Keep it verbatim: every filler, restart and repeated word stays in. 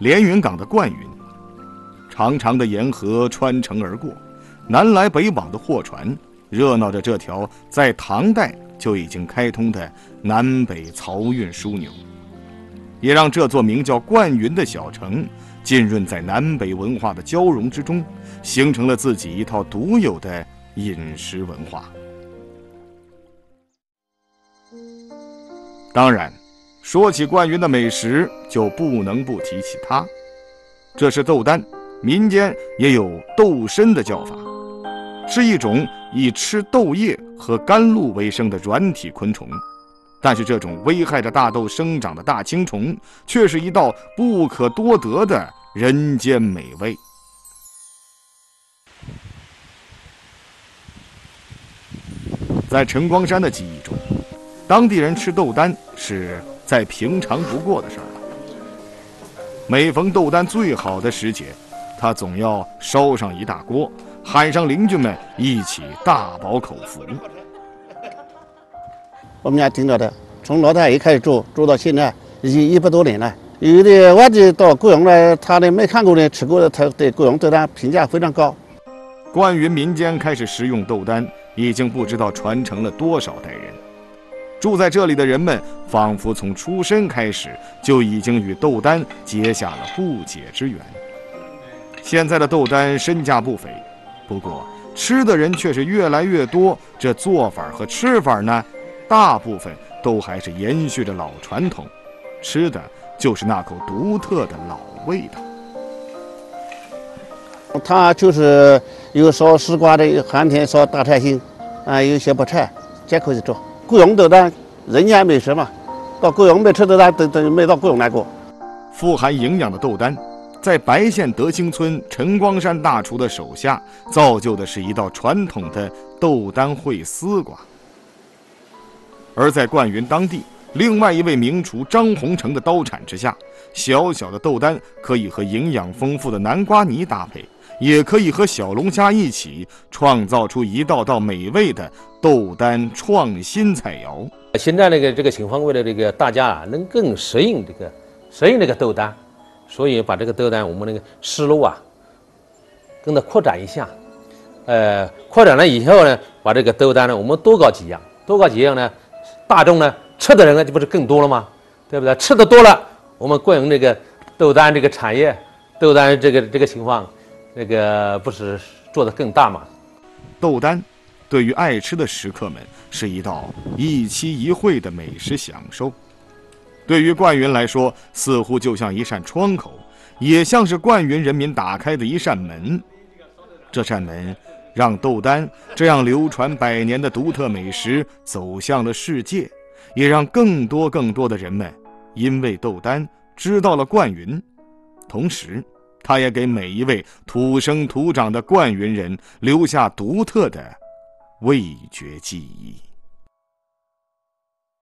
连云港的灌云，长长的沿河穿城而过，南来北往的货船，热闹着这条在唐代就已经开通的南北漕运枢纽，也让这座名叫灌云的小城浸润在南北文化的交融之中，形成了自己一套独有的饮食文化。当然，说起灌云的美食，就不能不提起它。这是豆丹，民间也有豆参的叫法，是一种以吃豆叶和甘露为生的软体昆虫。但是，这种危害着大豆生长的大青虫，却是一道不可多得的人间美味。在陈光山的记忆中，当地人吃豆丹是再平常不过的事儿了。每逢豆丹最好的时节，他总要烧上一大锅，喊上邻居们一起大饱口福。我们家挺多的，从老太一开始住，住到现在已经一百多年了。有的外地到贵阳来，他的没看过的、吃过的，他对贵阳豆丹评价非常高。关于民间开始食用豆丹，已经不知道传承了多少代人。住在这里的人们，仿佛从出生开始就已经与豆丹结下了不解之缘。现在的豆丹身价不菲，不过吃的人却是越来越多，这做法和吃法呢？大部分都还是延续着老传统，吃的就是那口独特的老味道。它就是有烧丝瓜的，有寒天烧大菜心，啊，有小白菜，这可以做。贵阳豆丹，人家美食嘛，到贵阳没吃豆丹，都都没到贵阳来过。富含营养的豆丹，在白县德兴村陈光山大厨的手下，造就的是一道传统的豆丹烩丝瓜。而在灌云当地，另外一位名厨张洪成的刀铲之下，小小的豆丹可以和营养丰富的南瓜泥搭配，也可以和小龙虾一起，创造出一道道美味的豆丹创新菜肴。现在那个这个情况，为了这个大家啊能更适应这个适应这个豆丹，所以把这个豆丹我们那个思路啊，跟它扩展一下。呃，扩展了以后呢，把这个豆丹呢，我们多搞几样，多搞几样呢。大众呢吃的人呢，这不是更多了吗？对不对？吃的多了，我们灌云这个豆丹这个产业，豆丹这个这个情况，那个不是做得更大吗？豆丹对于爱吃的食客们是一道一期一会的美食享受。对于灌云来说，似乎就像一扇窗口，也像是灌云人民打开的一扇门。这扇门，让豆丹这样流传百年的独特美食走向了世界，也让更多更多的人们因为豆丹知道了灌云，同时，它也给每一位土生土长的灌云人留下独特的味觉记忆。